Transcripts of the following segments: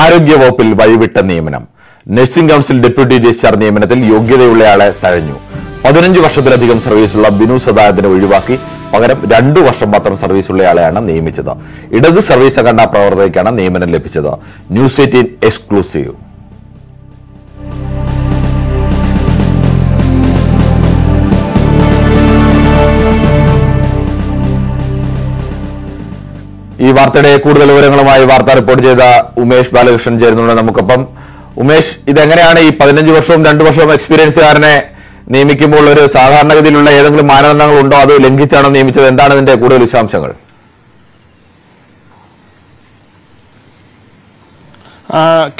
ആരോഗ്യ വകുപ്പിൽ വഴിവിട്ട നിയമനം. നഴ്സിംഗ് കൗൺസിൽ ഡെപ്യൂട്ടി രജിസ്ട്രാർ നിയമനത്തിൽ യോഗ്യതയുള്ളയാളെ തഴഞ്ഞു. 15 വർഷത്തിലധികം സർവീസുള്ള ബിനു സദാനന്ദിനെ ഒഴിവാക്കി പകരം 2 വർഷം മാത്രം സർവീസുള്ളയാളെയാണ് നിയമിച്ചത്. ഇടത് സർവീസ് സംഘടനാ പ്രവർത്തകയ്ക്കാണ് നിയമനം ലഭിച്ചത്. News 18 exclusive. ഈ വാർത്തയുടെ കൂടുതൽ വിവരങ്ങളുമായി വാർത്താ റിപ്പോർട്ട് ചെയ്ത ഉമേഷ് ബാലകൃഷ്ണൻ ചേരുന്നുണ്ട് നമുക്കൊപ്പം. ഉമേഷ്, ഇതെങ്ങനെയാണ് ഈ 15 വർഷവും 2 വർഷവും എക്സ്പീരിയൻസുകാരനെ നിയമിക്കുമ്പോൾ ഒരു സാധാരണഗതിയിലുള്ള ഏതെങ്കിലും മാനദണ്ഡങ്ങൾ ഉണ്ടോ, അത് ലംഘിച്ചാണോ നിയമിച്ചത്? എന്താണ് ഇതിന്റെ കൂടുതൽ വിശദാംശങ്ങൾ?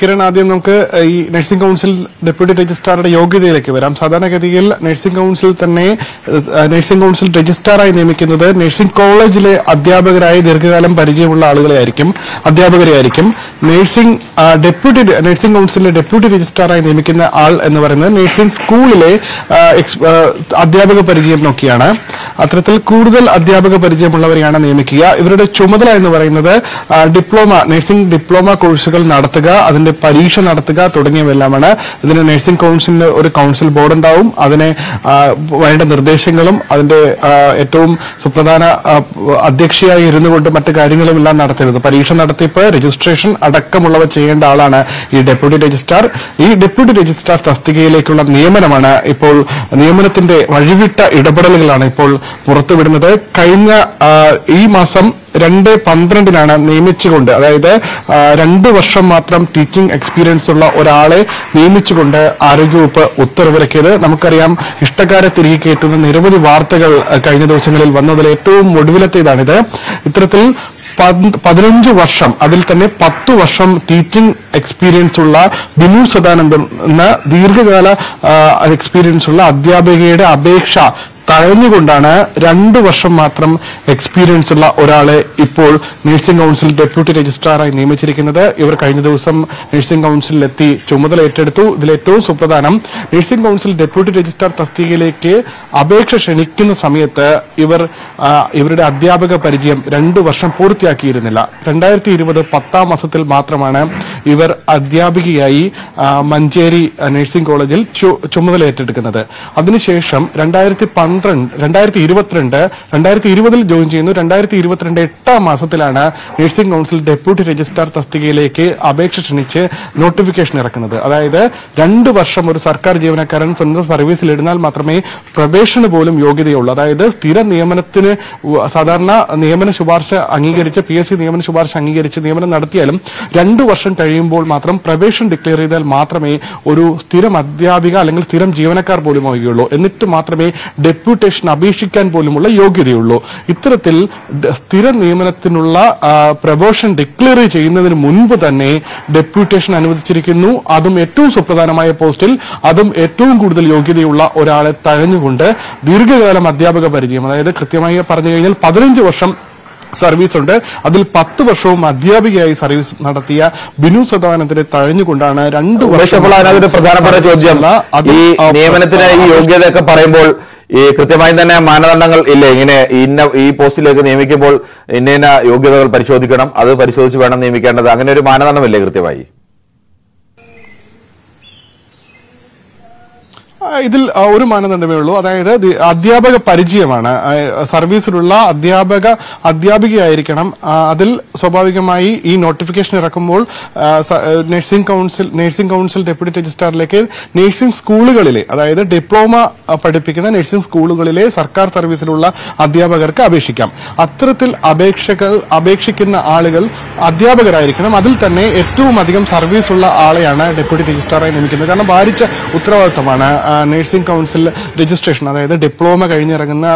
കിരൺ, ആദ്യം നമുക്ക് ഈ നഴ്സിംഗ് കൗൺസിൽ ഡെപ്യൂട്ടി രജിസ്ട്രാറുടെ യോഗ്യതയിലേക്ക് വരാം. സാധാരണഗതിയിൽ നഴ്സിംഗ് കൗൺസിൽ തന്നെ നഴ്സിംഗ് കൗൺസിൽ രജിസ്ട്രാറായി നിയമിക്കുന്നത് നഴ്സിംഗ് കോളേജിലെ അധ്യാപകരായി ദീർഘകാലം പരിചയമുള്ള ആളുകളെയായിരിക്കും, അധ്യാപകരെയായിരിക്കും. നഴ്സിംഗ് കൗൺസിലിലെ ഡെപ്യൂട്ടി രജിസ്ട്രാറായി നിയമിക്കുന്ന ആൾ എന്ന് പറയുന്നത് നഴ്സിംഗ് സ്കൂളിലെ അധ്യാപക പരിചയം നോക്കിയാണ്. അത്തരത്തിൽ കൂടുതൽ അധ്യാപക പരിചയമുള്ളവരെയാണ് നിയമിക്കുക. ഇവരുടെ ചുമതല എന്ന് പറയുന്നത് നഴ്സിംഗ് ഡിപ്ലോമ കോഴ്സുകൾ നടത്തുക, അതിന്റെ പരീക്ഷ നടത്തുക തുടങ്ങിയവയെല്ലാമാണ്. ഇതിന് നഴ്സിംഗ് കൗൺസിലിന് ഒരു കൗൺസിൽ ബോർഡ് ഉണ്ടാവും. അതിനെ വേണ്ട നിർദ്ദേശങ്ങളും അതിന്റെ ഏറ്റവും സുപ്രധാന അധ്യക്ഷയായി ഇരുന്നു കൊണ്ട് മറ്റ് കാര്യങ്ങളും എല്ലാം നടത്തരുത്. പരീക്ഷ നടത്തിപ്പ്, രജിസ്ട്രേഷൻ അടക്കമുള്ളവ ചെയ്യേണ്ട ആളാണ് ഈ ഡെപ്യൂട്ടി രജിസ്ട്രാർ. ഈ ഡെപ്യൂട്ടി രജിസ്ട്രാർ തസ്തികയിലേക്കുള്ള നിയമനമാണ് ഇപ്പോൾ, നിയമനത്തിന്റെ വഴിവിട്ട ഇടപെടലുകളാണ് ഇപ്പോൾ പുറത്തുവിടുന്നത്. കഴിഞ്ഞ ഈ മാസം 2/12 നിയമിച്ചുകൊണ്ട്, അതായത് 2 വർഷം മാത്രം ടീച്ചിങ് എക്സ്പീരിയൻസ് ഉള്ള ഒരാളെ നിയമിച്ചുകൊണ്ട് ആരോഗ്യവകുപ്പ് ഉത്തരവിറക്കിയത്. നമുക്കറിയാം, ഇഷ്ടക്കാരെ തിരികെ കയറ്റുന്ന നിരവധി വാർത്തകൾ കഴിഞ്ഞ ദിവസങ്ങളിൽ വന്നതിൽ ഏറ്റവും ഒടുവിലത്തേതാണിത്. ഇത്തരത്തിൽ 15 വർഷം, അതിൽ തന്നെ 10 വർഷം ടീച്ചിങ് എക്സ്പീരിയൻസ് ഉള്ള ബിനു സദാനന്ദൻ എന്ന ദീർഘകാല എക്സ്പീരിയൻസ് ഉള്ള അധ്യാപികയുടെ അപേക്ഷ തഴഞ്ഞുകൊണ്ടാണ് 2 വർഷം മാത്രം എക്സ്പീരിയൻസ് ഉള്ള ഒരാളെ ഇപ്പോൾ നഴ്സിംഗ് കൗൺസിൽ ഡെപ്യൂട്ടി രജിസ്ട്രാറായി നിയമിച്ചിരിക്കുന്നത്. ഇവർ കഴിഞ്ഞ ദിവസം നഴ്സിംഗ് കൗൺസിലെത്തി ചുമതല ഏറ്റെടുത്തു. ഇതിലേറ്റവും സുപ്രധാനം, നഴ്സിംഗ് കൗൺസിൽ ഡെപ്യൂട്ടി രജിസ്ട്രാർ തസ്തികയിലേക്ക് അപേക്ഷ ക്ഷണിക്കുന്ന സമയത്ത് ഇവരുടെ അധ്യാപക പരിചയം 2 വർഷം പൂർത്തിയാക്കിയിരുന്നില്ല. 2020 10-ാം മാസത്തിൽ മാത്രമാണ് ഇവർ അധ്യാപികയായി മഞ്ചേരി നഴ്സിംഗ് കോളേജിൽ ചുമതല ഏറ്റെടുക്കുന്നത്. അതിനുശേഷം 2020-ൽ ജോയിൻ ചെയ്യുന്നു. 2022 8-ാം മാസത്തിലാണ് നഴ്സിംഗ് കൗൺസിൽ ഡെപ്യൂട്ടി രജിസ്ട്രാർ തസ്തികയിലേക്ക് അപേക്ഷ ക്ഷണിച്ച് നോട്ടിഫിക്കേഷൻ ഇറക്കുന്നത്. അതായത് 2 വർഷം ഒരു സർക്കാർ ജീവനക്കാരൻ സ്വന്തം സർവീസിലിരുന്നാൽ മാത്രമേ പ്രവേശന പോലും യോഗ്യതയുള്ളൂ. അതായത് സ്ഥിര നിയമനത്തിന് സാധാരണ നിയമന ശുപാർശ അംഗീകരിച്ച് PSC നിയമന ശുപാർശ അംഗീകരിച്ച് നിയമനം നടത്തിയാലും 2 വർഷം കഴിയുമ്പോൾ മാത്രം പ്രവേശനം ഡിക്ലെയർ ചെയ്താൽ മാത്രമേ ഒരു സ്ഥിരം അധ്യാപിക അല്ലെങ്കിൽ സ്ഥിരം ജീവനക്കാർ പോലും ആവുകയുള്ളൂ. എന്നിട്ട് മാത്രമേ ഡെപ്യൂട്ടേഷൻ അപേക്ഷിക്കാൻ പോലുമുള്ള യോഗ്യതയുള്ളൂ. ഇത്തരത്തിൽ സ്ഥിര നിയമനത്തിനുള്ള പ്രൊബേഷൻ ഡിക്ലെയർ ചെയ്യുന്നതിന് മുൻപ് തന്നെ ഡെപ്യൂട്ടേഷൻ അനുവദിച്ചിരിക്കുന്നു. അതും ഏറ്റവും സുപ്രധാനമായ പോസ്റ്റിൽ, അതും ഏറ്റവും കൂടുതൽ യോഗ്യതയുള്ള ഒരാളെ തഴഞ്ഞുകൊണ്ട് ദീർഘകാലം അധ്യാപക പരിചയം, അതായത് കൃത്യമായി പറഞ്ഞു കഴിഞ്ഞാൽ 15 വർഷം സർവീസുണ്ട്, അതിൽ 10 വർഷവും അധ്യാപികയായി സർവീസ് നടത്തിയ ബിനു സദാനന്ദനെ തഴഞ്ഞുകൊണ്ടാണ് 2 വർഷം. പ്രധാനപ്പെട്ട ചോദ്യം, ഈ നിയമനത്തിന് ഈ യോഗ്യതയൊക്കെ പറയുമ്പോൾ ഈ കൃത്യമായി തന്നെ മാനദണ്ഡങ്ങൾ ഇല്ലേ? ഇങ്ങനെ ഈ പോസ്റ്റിലേക്ക് നിയമിക്കുമ്പോൾ ഇന്ന യോഗ്യതകൾ പരിശോധിക്കണം, അത് പരിശോധിച്ച് വേണം നിയമിക്കേണ്ടത്, അങ്ങനെ ഒരു മാനദണ്ഡമില്ലേ കൃത്യമായി? ഇതിൽ ഒരു മാനദണ്ഡമേ ഉള്ളൂ, അതായത് അധ്യാപക പരിചയമാണ്. സർവീസിലുള്ള അധ്യാപികയായിരിക്കണം. അതിൽ സ്വാഭാവികമായി ഈ നോട്ടിഫിക്കേഷൻ ഇറക്കുമ്പോൾ നഴ്സിംഗ് കൗൺസിൽ ഡെപ്യൂട്ടി രജിസ്ട്രാറിലേക്ക് നഴ്സിംഗ് സ്കൂളുകളിലെ, അതായത് ഡിപ്ലോമ പഠിപ്പിക്കുന്ന നഴ്സിംഗ് സ്കൂളുകളിലെ സർക്കാർ സർവീസിലുള്ള അധ്യാപകർക്ക് അപേക്ഷിക്കാം. അത്തരത്തിൽ അപേക്ഷിക്കുന്ന ആളുകൾ അധ്യാപകരായിരിക്കണം. അതിൽ തന്നെ ഏറ്റവും അധികം സർവീസുള്ള ആളെയാണ് ഡെപ്യൂട്ടി രജിസ്ട്രാറായി നിയമിക്കുന്നത്. കാരണം ഭാരിച്ച ഉത്തരവാദിത്തമാണ് നഴ്സിംഗ് കൗൺസിൽ രജിസ്ട്രേഷൻ. അതായത് ഡിപ്ലോമ കഴിഞ്ഞിറങ്ങുന്ന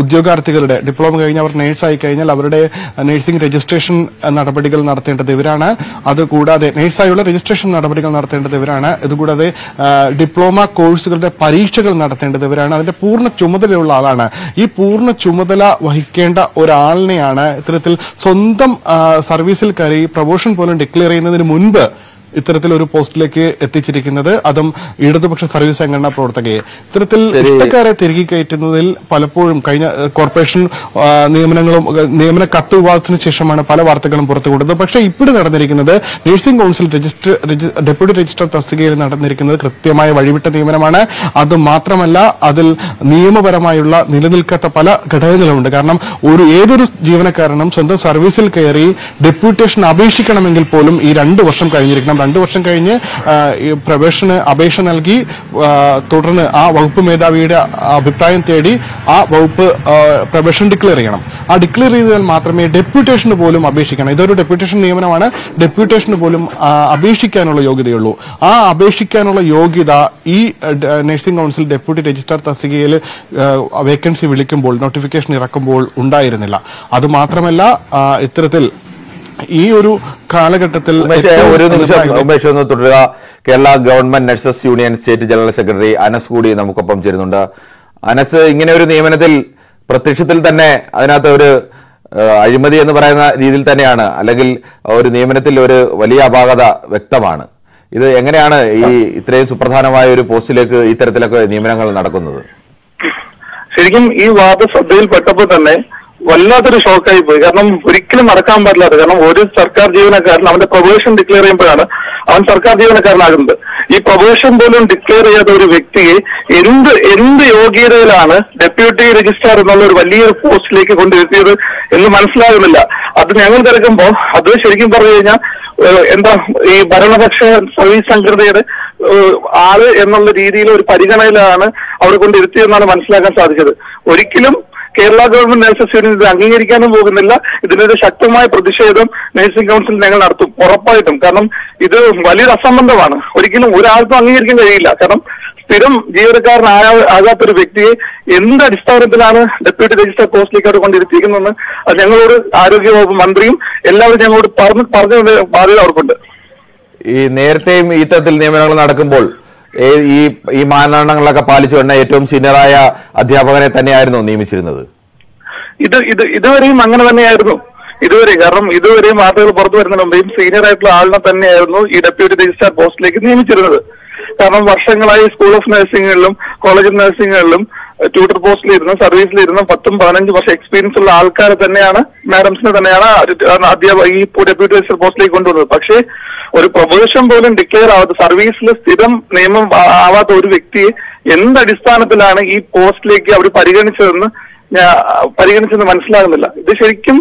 ഉദ്യോഗാർത്ഥികളുടെ, ഡിപ്ലോമ കഴിഞ്ഞ് അവർ നേഴ്സായി കഴിഞ്ഞാൽ അവരുടെ നഴ്സിംഗ് രജിസ്ട്രേഷൻ നടപടികൾ നടത്തേണ്ടത് ഇവരാണ്. അതുകൂടാതെ നേഴ്സായുള്ള രജിസ്ട്രേഷൻ നടപടികൾ നടത്തേണ്ടത് ഇവരാണ്. ഇതുകൂടാതെ ഡിപ്ലോമ കോഴ്സുകളുടെ പരീക്ഷകൾ നടത്തേണ്ടത് ഇവരാണ്. അതിന്റെ പൂർണ്ണ ചുമതലയുള്ള ആളാണ്. ഈ പൂർണ്ണ ചുമതല വഹിക്കേണ്ട ഒരാളിനെയാണ് ഇത്തരത്തിൽ സ്വന്തം സർവീസിൽ കയറി പ്രൊമോഷൻ പോലും ഡിക്ലെയർ ചെയ്യുന്നതിന് മുൻപ് ഇത്തരത്തിൽ ഒരു പോസ്റ്റിലേക്ക് എത്തിച്ചിരിക്കുന്നത് അതും ഇടതുപക്ഷ സർവീസ് സംഘടന പ്രവർത്തകയെ ഇത്തരത്തിൽ ഇഷ്ടക്കാരെ തിരികെ കയറ്റുന്നതിൽ പലപ്പോഴും കഴിഞ്ഞ കോർപ്പറേഷൻ നിയമന കത്ത് വിവാദത്തിന് ശേഷമാണ് പല വാർത്തകളും പുറത്തുകൊടുത്തത്. പക്ഷേ ഇപ്പോൾ നടന്നിരിക്കുന്നത് നഴ്സിംഗ് കൌൺസിൽ ഡെപ്യൂട്ടി രജിസ്ട്രാർ തസ്തികയിൽ നടന്നിരിക്കുന്നത് കൃത്യമായ വഴിവിട്ട നിയമനമാണ്. അതുമാത്രമല്ല അതിൽ നിയമപരമായുള്ള നിലനിൽക്കാത്ത പല ഘടകങ്ങളുമുണ്ട്. കാരണം ഏതൊരു ജീവനക്കാരനും സ്വന്തം സർവീസിൽ കയറി ഡെപ്യൂട്ടേഷൻ അപേക്ഷിക്കണമെങ്കിൽ പോലും ഈ 2 വർഷം കഴിഞ്ഞിരിക്കണം. 2 വർഷം കഴിഞ്ഞ് പ്രവേശന അപേക്ഷ നൽകി തുടർന്ന് ആ വകുപ്പ് മേധാവിയുടെ അഭിപ്രായം തേടി ആ വകുപ്പ് പ്രവേശനം ഡിക്ലെയർ ചെയ്യണം. ആ ഡിക്ലെയർ ചെയ്താൽ മാത്രമേ ഡെപ്യൂട്ടേഷന് പോലും അപേക്ഷിക്കണം. ഇതൊരു ഡെപ്യൂട്ടേഷൻ നിയമനമാണ്. ഡെപ്യൂട്ടേഷന് പോലും അപേക്ഷിക്കാനുള്ള യോഗ്യതയുള്ളൂ. ആ അപേക്ഷിക്കാനുള്ള യോഗ്യത ഈ നഴ്സിംഗ് കൌൺസിൽ ഡെപ്യൂട്ടി രജിസ്ട്രാർ തസ്തികയിൽ വേക്കൻസി വിളിക്കുമ്പോൾ നോട്ടിഫിക്കേഷൻ ഇറക്കുമ്പോൾ ഉണ്ടായിരുന്നില്ല. അതുമാത്രമല്ല ഇത്തരത്തിൽ ഈ ഒരു കാലഘട്ടത്തിൽ ഒരു നിമിഷം ഉമേഷ് ഒന്ന് തുടരുക. Kerala government nurses union state general secretary Anas കൂടി നമുക്കൊപ്പം ചേരുന്നുണ്ട്. അനസ്, ഇങ്ങനെ ഒരു നിയമനത്തിൽ പ്രത്യക്ഷത്തിൽ തന്നെ അതിനകത്ത് ഒരു അഴിമതി എന്ന് പറയുന്ന രീതിയിൽ തന്നെയാണ്, അല്ലെങ്കിൽ ഒരു നിയമനത്തിൽ ഒരു വലിയ അപാകത വ്യക്തമാണ്. ഇത് എങ്ങനെയാണ് ഈ ഇത്രയും സുപ്രധാനമായ ഒരു പോസ്റ്റിലേക്ക് ഇത്തരത്തിലൊക്കെ നിയമനങ്ങൾ നടക്കുന്നത്? ശരിക്കും ഈ വാർത്ത ശ്രദ്ധയിൽപ്പെട്ടപ്പോൾ തന്നെ വല്ലാത്തൊരു ഷോക്കായി പോയി. കാരണം ഒരിക്കലും നടക്കാൻ പറ്റില്ലാത്ത, കാരണം ഒരു സർക്കാർ ജീവനക്കാരൻ അവന്റെ പ്രൊബേഷൻ ഡിക്ലെയർ ചെയ്യുമ്പോഴാണ് അവൻ സർക്കാർ ജീവനക്കാരനാകുന്നത്. ഈ പ്രൊബേഷൻ പോലും ഡിക്ലെയർ ചെയ്യാത്ത ഒരു വ്യക്തിയെ എന്ത് യോഗ്യതയിലാണ് ഡെപ്യൂട്ടി രജിസ്ട്രാർ എന്നുള്ള ഒരു വലിയൊരു പോസ്റ്റിലേക്ക് കൊണ്ടുവരുത്തിയത് എന്ന് മനസ്സിലാകുന്നില്ല. അത് ഞങ്ങൾ തിരക്കുമ്പോൾ അത് ശരിക്കും പറഞ്ഞു കഴിഞ്ഞാൽ എന്താ ഈ ഭരണപക്ഷ സർവീസ് സംഘടനയുടെ ആള് എന്നുള്ള രീതിയിൽ ഒരു പരിഗണനയിലാണ് അവർ കൊണ്ടിരുത്തിയെന്നാണ് മനസ്സിലാക്കാൻ സാധിച്ചത്. ഒരിക്കലും കേരള ഗവൺമെന്റ് നഴ്സസ് യൂണിയൻ ഇത് അംഗീകരിക്കാനും പോകുന്നില്ല. ഇതിനെതിരെ ശക്തമായ പ്രതിഷേധം നഴ്സിംഗ് കൌൺസിൽ ഞങ്ങൾ നടത്തും ഉറപ്പായിട്ടും. കാരണം ഇത് വലിയൊരു അസംബന്ധമാണ്, ഒരിക്കലും ഒരാൾക്കും അംഗീകരിക്കാൻ കഴിയില്ല. കാരണം സ്ഥിരം ജീവനക്കാരനാകാത്തൊരു വ്യക്തിയെ എന്ത് അടിസ്ഥാനത്തിലാണ് ഡെപ്യൂട്ടി രജിസ്ട്രാർ പോസ്റ്റിലേക്ക് അവർ കൊണ്ടിരുത്തിയിരിക്കുന്നതെന്ന് ഞങ്ങളോട് ആരോഗ്യവകുപ്പ് മന്ത്രിയും എല്ലാവരും ഞങ്ങളോട് പറഞ്ഞ ബാധ്യത അവർക്കുണ്ട്. ഈ നേരത്തെയും ഇത്തരത്തിൽ നിയമനങ്ങൾ നടക്കുമ്പോൾ ഈ മാനദണ്ഡങ്ങളൊക്കെ പാലിച്ചു വന്ന ഏറ്റവും സീനിയറായ അധ്യാപകനെ തന്നെയായിരുന്നു നിയമിച്ചിരുന്നത്. ഇതുവരെയും അങ്ങനെ തന്നെയായിരുന്നു. കാരണം ഇതുവരെയും വാർത്തകൾ പുറത്തു വരുന്നതിന് മുമ്പേയും സീനിയർ ആയിട്ടുള്ള ആളിനെ തന്നെയായിരുന്നു ഈ ഡെപ്യൂട്ടി രജിസ്ട്രാർ പോസ്റ്റിലേക്ക് നിയമിച്ചിരുന്നത്. കാരണം വർഷങ്ങളായി സ്കൂൾ ഓഫ് നഴ്സിംഗുകളിലും കോളേജ് ഓഫ് നഴ്സിംഗുകളിലും ട്യൂട്ടർ പോസ്റ്റിലിരുന്ന് സർവീസിലിരുന്ന് 10-15 വർഷം എക്സ്പീരിയൻസ് ഉള്ള ആൾക്കാരെ തന്നെയാണ് മാഡംസിനെ തന്നെയാണ് അധ്യാപക ഈ ഡെപ്യൂട്ടി രജിസ്ട്രാർ പോസ്റ്റിലേക്ക് കൊണ്ടുവന്നത്. പക്ഷേ ഒരു പ്രൊബേഷൻ പോലും ഡിക്ലെയർ ആവാത്ത, സർവീസിൽ സ്ഥിരം നിയമം ആവാത്ത ഒരു വ്യക്തിയെ എന്തടിസ്ഥാനത്തിലാണ് ഈ പോസ്റ്റിലേക്ക് അവർ പരിഗണിച്ചെന്ന് മനസ്സിലാകുന്നില്ല. ഇത് ശരിക്കും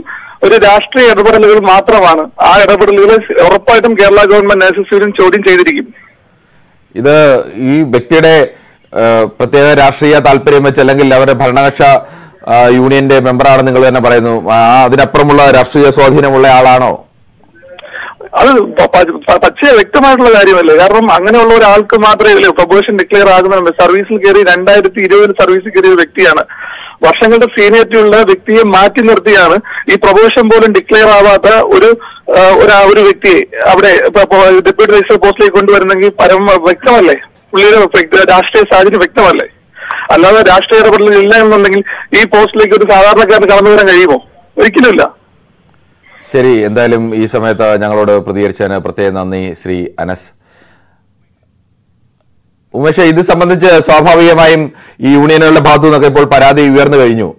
ഒരു രാഷ്ട്രീയ ഇടപെടലുകൾ മാത്രമാണ്. ആ ഇടപെടലുകൾ ഉറപ്പായിട്ടും കേരള ഗവൺമെന്റ് നഴ്സസ് യൂണിയൻ ചോദ്യം ചെയ്തിരിക്കും. ഇത് ഈ വ്യക്തിയുടെ പ്രത്യേക രാഷ്ട്രീയ താല്പര്യം വെച്ച്, അല്ലെങ്കിൽ അവരുടെ ഭരണകക്ഷ യൂണിയന്റെ മെമ്പറാണ് നിങ്ങൾ തന്നെ പറയുന്നു, അതിനപ്പുറമുള്ള രാഷ്ട്രീയ സ്വാധീനമുള്ള ആളാണോ? അത് പക്ഷേ വ്യക്തമായിട്ടുള്ള കാര്യമല്ലേ. കാരണം അങ്ങനെയുള്ള ഒരാൾക്ക് മാത്രമേ പ്രൊബേഷൻ ഡിക്ലെയർ ആകുന്ന സർവീസിൽ കയറി 2020 സർവീസിൽ കയറിയ ഒരു വ്യക്തിയാണ്. വർഷങ്ങളുടെ സീനിയറിറ്റി ഉള്ള വ്യക്തിയെ മാറ്റി നിർത്തിയാണ് ഈ പ്രൊബേഷൻ പോലും ഡിക്ലെയർ ആവാത്ത ഒരു വ്യക്തിയെ അവിടെ ഡെപ്യൂട്ടി രജിസ്ട്രാർ പോസ്റ്റിലേക്ക് കൊണ്ടുവരുന്നെങ്കിൽ വ്യക്തമല്ലേ പുള്ളിയുടെ രാഷ്ട്രീയ സാഹചര്യം വ്യക്തമല്ലേ. അല്ലാതെ രാഷ്ട്രീയ ഇടപെടലുകൾ ഇല്ല എന്നുണ്ടെങ്കിൽ ഈ പോസ്റ്റിലേക്ക് ഒരു സാധാരണക്കാരന് കടന്നു വരാൻ കഴിയുമോ? ഒരിക്കലുമില്ല. ശരി, എന്തായാലും ഈ സമയത്ത് ഞങ്ങളോട് പ്രതികരിച്ചതിന് പ്രത്യേകം നന്ദി ശ്രീ അനസ്. ഉമേഷ്, ഇത് സംബന്ധിച്ച് സ്വാഭാവികമായും ഈ യൂണിയനുകളുടെ ഭാഗത്തു നിന്നൊക്കെ ഇപ്പോൾ പരാതി ഉയർന്നു കഴിഞ്ഞു.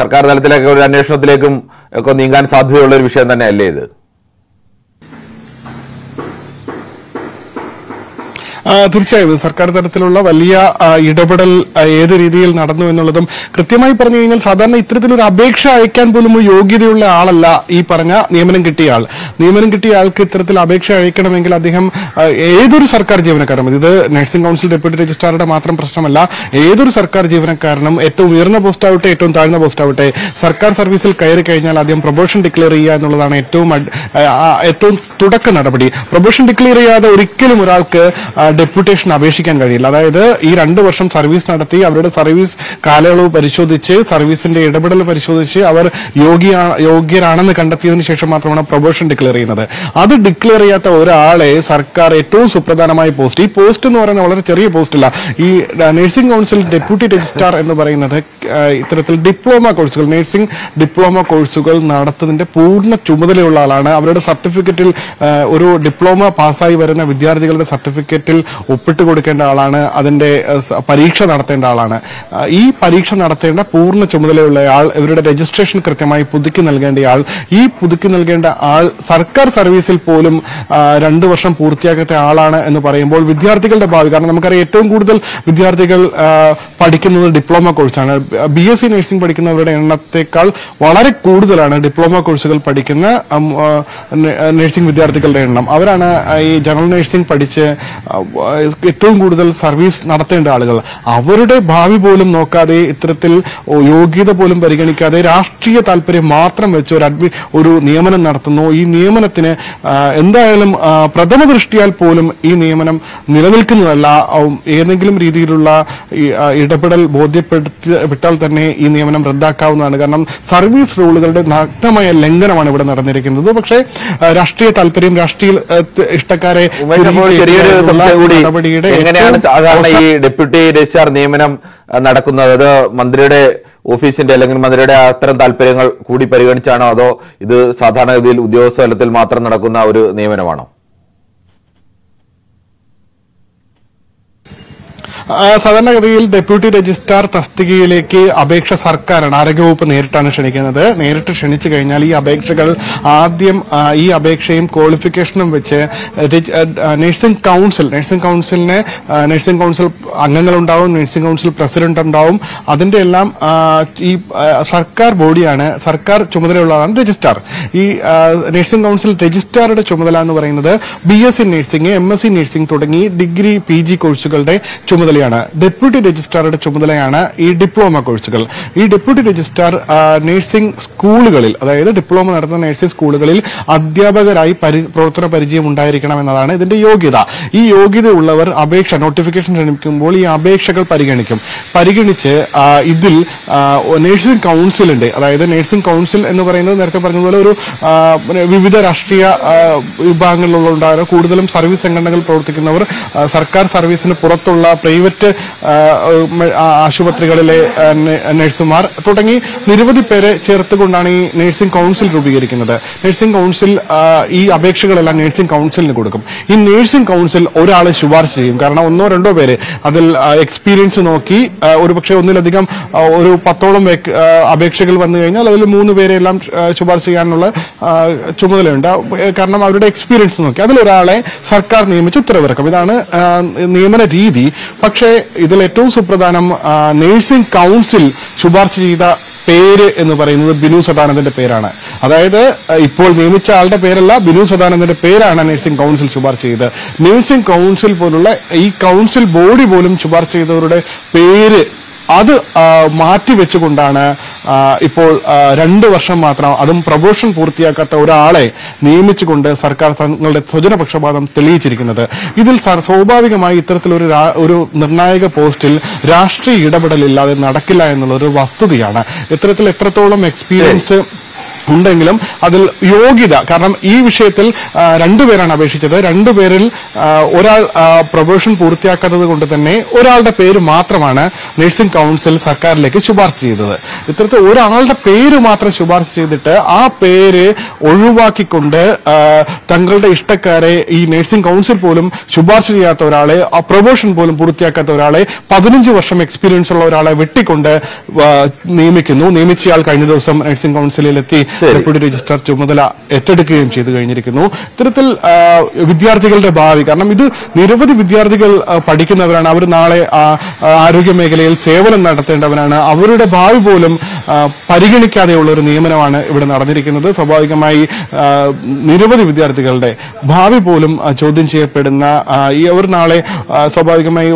സർക്കാർ തലത്തിലേക്ക് ഒരു അന്വേഷണത്തിലേക്കും ഒക്കെ നീങ്ങാൻ സാധ്യതയുള്ള ഒരു വിഷയം തന്നെ അല്ലേ ഇത്? തീർച്ചയായും സർക്കാർ തലത്തിലുള്ള വലിയ ഇടപെടൽ ഏത് രീതിയിൽ നടന്നു എന്നുള്ളതും കൃത്യമായി പറഞ്ഞു കഴിഞ്ഞാൽ സാധാരണ ഇത്തരത്തിലൊരു അപേക്ഷ അയക്കാൻ പോലും യോഗ്യതയുള്ള ആളല്ല ഈ പറഞ്ഞ നിയമനം കിട്ടിയ ആൾക്ക് ഇത്തരത്തിൽ അപേക്ഷ അയക്കണമെങ്കിൽ അദ്ദേഹം ഏതൊരു സർക്കാർ ജീവനക്കാരനും, ഇത് നഴ്സിംഗ് കൌൺസിൽ ഡെപ്യൂട്ടി രജിസ്ട്രാറുടെ മാത്രം പ്രശ്നമല്ല, ഏതൊരു സർക്കാർ ജീവനക്കാരനും ഏറ്റവും ഉയർന്ന പോസ്റ്റാവട്ടെ ഏറ്റവും താഴ്ന്ന പോസ്റ്റാവട്ടെ സർക്കാർ സർവീസിൽ കയറി കഴിഞ്ഞാൽ ആദ്യം പ്രൊബേഷൻ ഡിക്ലെയർ ചെയ്യുക എന്നുള്ളതാണ് ഏറ്റവും തുടക്ക നടപടി. പ്രൊബേഷൻ ഡിക്ലെയർ ചെയ്യാതെ ഒരിക്കലും ഒരാൾക്ക് deputation abeshikan Gadila, either Irandavasham service Natati, Avada service, Kalalo Parishodice, service in the Edabadal Parishodice, our Yogi Rana the Kandathi and Sheshamatana promotion declare another. Other declareata or Ale, Sarkare, two Supradana posti, post in or another cherry postilla, nursing council deputy registrar and the Baranatha, diploma council, nursing diploma council, Nadathan, Purna Chumadalana, Avada certificate Uru diploma passai verena Vidyardical certificate till Upitana, Adende Pariksha Narthendalana. E Pariksha Narthenda Purna Chumala every registration Kratamai Pudikin Algandial, E Pudikin Alganda Al Sarkar Service Polum Randavasham Purtiakata Alana and the Parambol with the article Balganamakaretum Gudal with the article particular diploma course and BSc nursing particular and Natekal Valare Kudalana diploma course particular nursing with the article Averana, I general nursing Padice, Tunguddal service, Nathan Dalagal. Averde, Bavi Bolum Noka, the Itratil, Yogi the Bolum Periganica, the Rastria Talpere, Matram, which are admit Uru, Nieman and Narthano, E. Niemanatine, Endailum, Pradamastrial Polum, E. Niemanum, Nilavilkin La, Eniglim Ridirula, Edapedal, Bodhi Petaltane, E. Niemanum, Radaka, Nanaganam, service rule, Nakama, Lengan, one of another American, the Bokshay, Rastria Talperim, Rastil, Istakare, Deputy Registrar Niyamanam Nadakkunna Mandriyude Officeinte Allengal Mandriyude Atharam Thalparyangal Koodi Pariganichano Atho Ithu Sadharana Gathiyil Udyogastha Thalathil Mathram Nadakkunna Oru Niyamanamano Sadhana Katigal deputy registrar Tastigileke Abeksha Sarkar and Arago open air Tanishanikana, Nair Shenichali, Abekshakal, Adium E Abekshame qualification of which Nursing Council Angangalam Down, Nursing Council President and Down, Adendelam Sarkar Bodiana, Sarkar Chumadala Register. E Nursing Council Register at Chumadalan over another, BS in Nursing, MS in Nursing Totangi, degree PG Kursugal Day, Chumadala. Deputy Registrar at Chumudalayana, E. Diploma Kursical. E. Deputy Registrar, Nursing School Galil, either Diploma or the Nursing School Galil, Adiabagai, Protra Parigi, Mundarikana, and the Yogida. E. Yogi the Ullaver, Abeksha, notification, and Kimboli, Abekshakal Pariganicum. Pariganice, Idil, Nursing Council, and either Nursing Council and the Vareno, Narthapanulu, Vivida Rastria, Bangalondara, Kudalam Service and Nagal Protikanova, Sarkar Service in Portola, Private Ashubatrigal and Netsumar, Totangi, Nirvati Pere, Chertagundani, Nursing Council to be another. Nursing Council, E. Abekshakal and Nursing Council Nikukum. In Nursing Council, Orala Shuvarsi, Garna, no Rendovere, Adel experience Noki, Uruksha Niladikam, Urupatolomek, Abekshakal Vandana, Munuvere, Lam Shuvarsi Anula, Chumalenda, Karnam experience Noki, Adel Orale, Sarkar Nimichutra, Kavidana, Niman Ridi. Pakshe, Idaletu Supradanam, Nursing Council, Subarchida, Pere in the Varinu, Binu Sadanand and Perana. Ada, Ipol Nimicha Alta Perala, Binu Sadanand and Perana, Nursing Council Subarchida. Nursing Council Purula, E. Council Bodi Bolum Subarchida, Pere. Other Marti Vechukundana, Ipol Randavarsham Matra, Adam Promotion Purtia Katura Ale, Nimichikunda, Sarkar Sojana Pakshabadam, Telichik another. Idil Sarsoba Vigamai Tertulura Uru Narnaga Postil, Rastri Yudabadalilla, Natakila and Luru Vastudiana, Etretal Etratolam experience. Adil Yogida, Karam E. Vishetel, Randuveran Abeshita, Randuveril, Oral Promotion Purtia Katagundane, Oral the Pair Matramana, Nursing Council, Sarkar Lake, Shubarsi. Oral the Pair Matra Shubarsi, A Pere, Uruvaki Kunde, Tangal Istakare, E. Nursing Council Polum, Shubarsi Atorale, a promotion polum Purtia Katorale, Padunji was some experience or Ala Vitikunda, Nemikino, Nemichial Kandosum, Nursing Council. Deputy Registrar Chumala, Etadicum Chidu in Yerikino, Trital Vidyartical de Bavikanamidu, Nirvati Vidyartical Padikin of an Avernale, Arugamegal, Saver and Natatana, Avuru de Bavibolum, Pariganica de Ulu, Niman, with an Arthurican, Sabagamai, Nirvati Vidyartical Day, Bavibolum, Chodin Chia Pedana, Evernale, Sabagamai,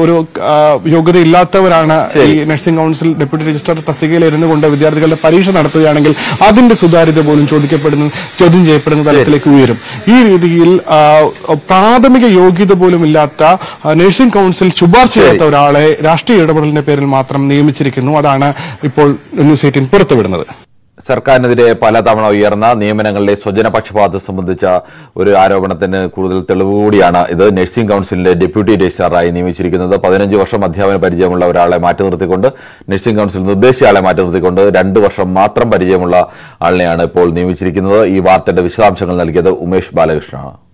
Yoga de Latavarana, Nursing Council, Deputy Registrar Tathigil, and the Wunda Vidyartical, Paris and Arthur Yanagel, Adin Sudar. സാധ്യത പോലും ചോദിക്കപ്പെടുന്നു ചോദ്യം ചെയ്യപ്പെടുന്ന തലത്തിലേക്ക് ഉയരും ഈ രീതിയിൽ പ്രാഥമിക യോഗ്യത പോലും ഇല്ലാത്ത നഴ്സിംഗ് കൗൺസിൽ ശുപാർശ ചെയ്ത ഒരാളെ രാഷ്ട്രീയ ഇടപെടലിന്റെ പേരിൽ മാത്രം നിയമിച്ചിരിക്കുന്നു അതാണ് ഇപ്പോൾ ന്യൂസ് 18 പുറത്തുവിടുന്നത് സർക്കാരിനെതിരെ പലതവണ ഉയർന്ന നിയമനങ്ങളിലെ സ്വജനപക്ഷപാതം സംബന്ധിച്ച ഒരു ആരോപണത്തിന് കൂടുതൽ തെളിവ് കൂടിയാണ് ഇത് നഴ്സിംഗ് കൌൺസിലിന്റെ ഡെപ്യൂട്ടി രജിസ്ട്രാറായി നിയമിച്ചിരിക്കുന്നത് 15 വർഷം അധ്യാപന പരിചയമുള്ള ഒരാളെ മാറ്റി നിർത്തിക്കൊണ്ട് നഴ്സിംഗ് കൌൺസിൽ നിർദ്ദേശിച്ചയാളെ മാറ്റി നിർത്തിക്കൊണ്ട് 2 വർഷം മാത്രം പരിചയമുള്ള ആളിനെയാണ് ഇപ്പോൾ നിയമിച്ചിരിക്കുന്നത് ഈ വാർത്തയുടെ വിശദാംശങ്ങൾ നൽകിയത് ഉമേഷ് ബാലകൃഷ്ണനാണ്